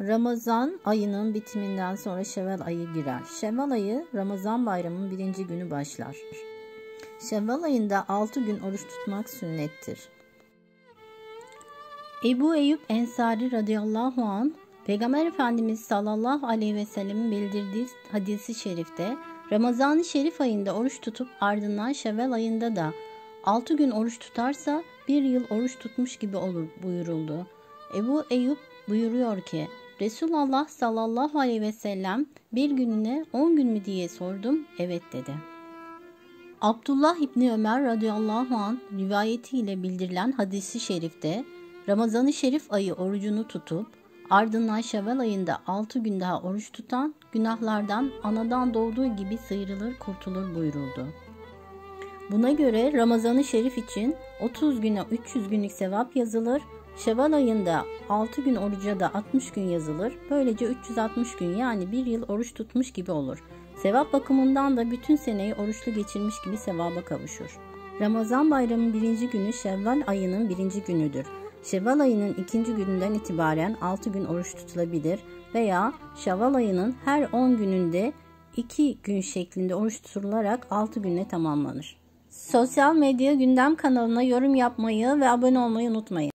Ramazan ayının bitiminden sonra Şevval ayı girer. Şevval ayı Ramazan bayramının 1. günü başlar. Şevval ayında 6 gün oruç tutmak sünnettir. Ebu Eyyub el-Ensari radıyallahu anh, Peygamber Efendimiz sallallahu aleyhi ve sellem'in bildirdiği hadisi şerifte, Ramazan-ı Şerif ayında oruç tutup ardından Şevval ayında da 6 gün oruç tutarsa bir yıl oruç tutmuş gibi olur buyuruldu. Ebu Eyyub buyuruyor ki, Resulullah sallallahu aleyhi ve sellem bir gününe 10 gün mü diye sordum, evet dedi. Abdullah İbni Ömer radıyallahu anh rivayetiyle bildirilen hadisi şerifte, Ramazan-ı Şerif ayı orucunu tutup ardından Şevval ayında 6 gün daha oruç tutan günahlardan anadan doğduğu gibi sıyrılır kurtulur buyuruldu. Buna göre Ramazan-ı Şerif için 30 güne 300 günlük sevap yazılır, Şevval ayında 6 gün oruca da 60 gün yazılır. Böylece 360 gün yani bir yıl oruç tutmuş gibi olur. Sevap bakımından da bütün seneyi oruçlu geçirmiş gibi sevaba kavuşur. Ramazan bayramının 1. günü Şevval ayının 1. günüdür. Şevval ayının 2. gününden itibaren 6 gün oruç tutulabilir veya Şevval ayının her 10 gününde 2 gün şeklinde oruç tutularak 6 günle tamamlanır. Sosyal Medya Gündem kanalına yorum yapmayı ve abone olmayı unutmayın.